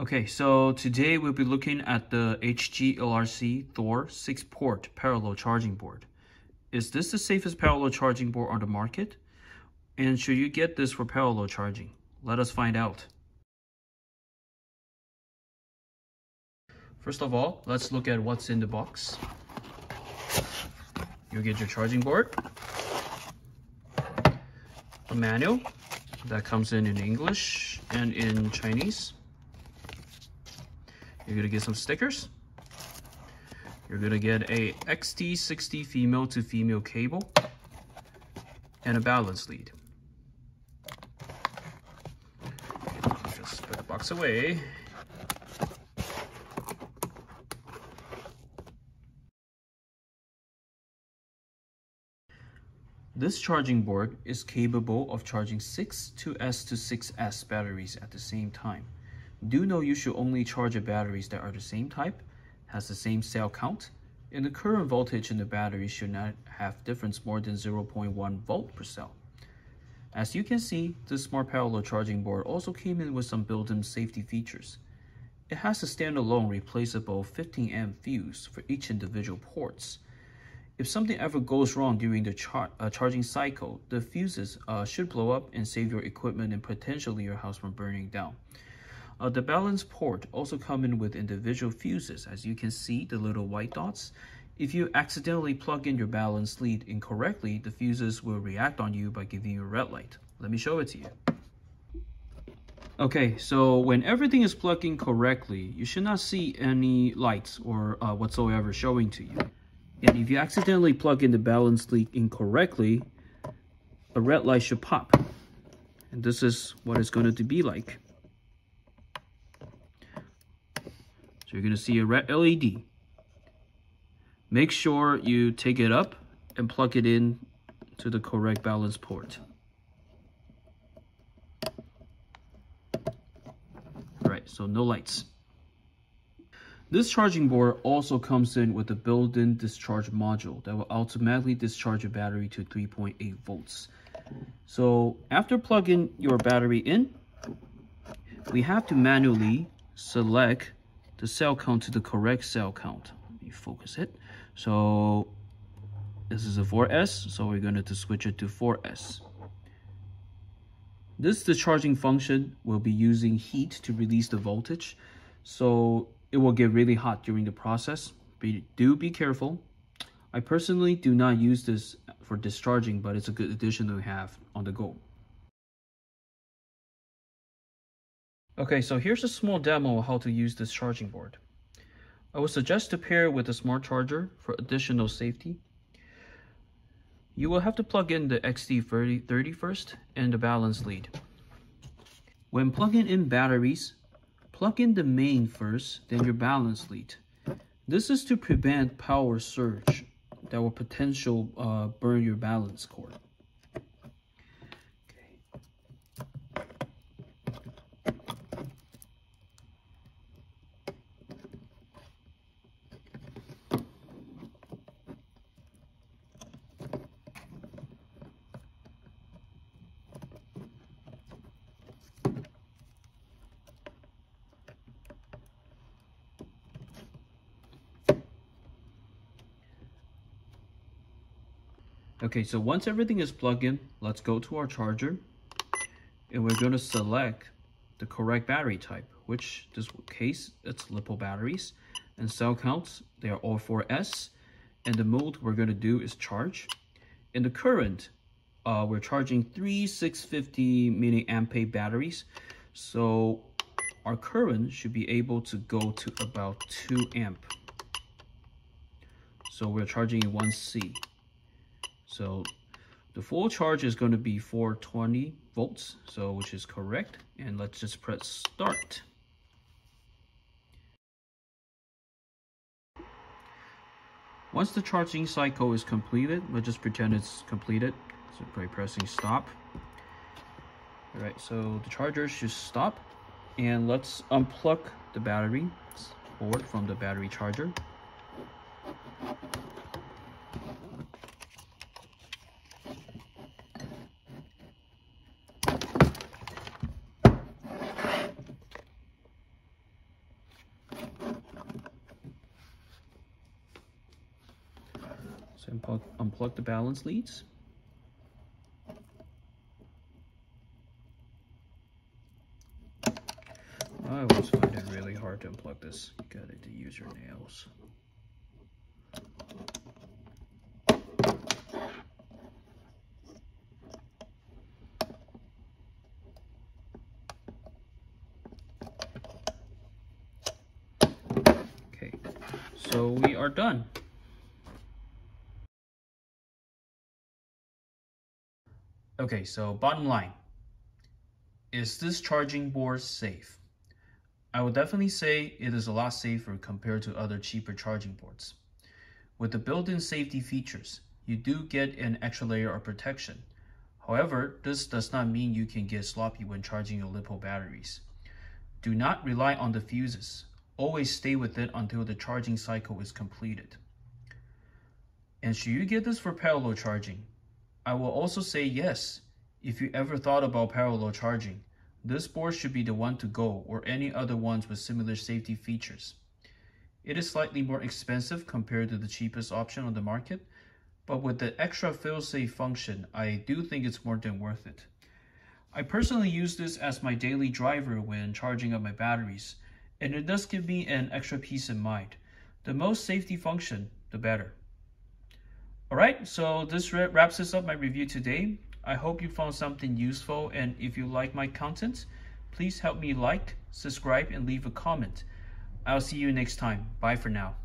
Okay, so today we'll be looking at the HGLRC Thor 6 port parallel charging board. Is this the safest parallel charging board on the market? And should you get this for parallel charging? Let us find out. First of all, let's look at what's in the box. You'll get your charging board, a manual that comes in English and in Chinese. You're gonna get some stickers. You're gonna get a XT60 female to female cable and a balance lead. Just put the box away. This charging board is capable of charging 6 2S to 6S batteries at the same time. Do know you should only charge the batteries that are the same type, has the same cell count, and the current voltage in the battery should not have difference more than 0.1 volt per cell. As you can see, this smart parallel charging board also came in with some built-in safety features. It has a standalone replaceable 15 amp fuse for each individual ports. If something ever goes wrong during the charging cycle, the fuses should blow up and save your equipment and potentially your house from burning down. The balance port also come in with individual fuses, as you can see the little white dots. If you accidentally plug in your balance lead incorrectly, the fuses will react on you by giving you a red light. Let me show it to you. Okay, so when everything is plugged in correctly, you should not see any lights or whatsoever showing to you. And if you accidentally plug in the balance lead incorrectly, a red light should pop. And this is what it's going to be like. So you're going to see a red LED. Make sure you take it up and plug it in to the correct balance port. All right, so no lights. This charging board also comes in with a built-in discharge module that will automatically discharge your battery to 3.8 volts. So after plugging your battery in, we have to manually select the cell count to the correct cell count. Let me focus it. So this is a 4S, so we're going to switch it to 4S. This discharging function will be using heat to release the voltage. So it will get really hot during the process, but do be careful. I personally do not use this for discharging, but it's a good addition to have on the go. Okay, so here's a small demo of how to use this charging board. I would suggest to pair it with a smart charger for additional safety. You will have to plug in the XT30 first and the balance lead. When plugging in batteries, plug in the main first, then your balance lead. This is to prevent power surge that will potentially burn your balance cord. Okay. Okay, so once everything is plugged in, let's go to our charger and we're going to select the correct battery type, which in this case, it's LiPo batteries, and cell counts, they are all 4S, and the mode we're going to do is charge. In the current, we're charging 3,650 mAh batteries, so our current should be able to go to about 2 amp. So we're charging in 1C. So the full charge is going to be 420 volts, so which is correct. And let's just press start. Once the charging cycle is completed, we'll just pretend it's completed. So by pressing stop. All right, so the charger should stop. And let's unplug the battery board from the battery charger. So unplug the balance leads. I always find it really hard to unplug this. You gotta use your nails. Okay, so we are done. Okay, so bottom line, is this charging board safe? I would definitely say it is a lot safer compared to other cheaper charging boards. With the built-in safety features, you do get an extra layer of protection. However, this does not mean you can get sloppy when charging your LiPo batteries. Do not rely on the fuses. Always stay with it until the charging cycle is completed. And should you get this for parallel charging? I will also say yes, if you ever thought about parallel charging, this board should be the one to go, or any other ones with similar safety features. It is slightly more expensive compared to the cheapest option on the market, but with the extra fail-safe function, I do think it's more than worth it. I personally use this as my daily driver when charging up my batteries, and it does give me an extra peace of mind. The most safety function, the better. Alright, so this wraps us up my review today. I hope you found something useful, and if you like my content, please help me like, subscribe, and leave a comment. I'll see you next time. Bye for now.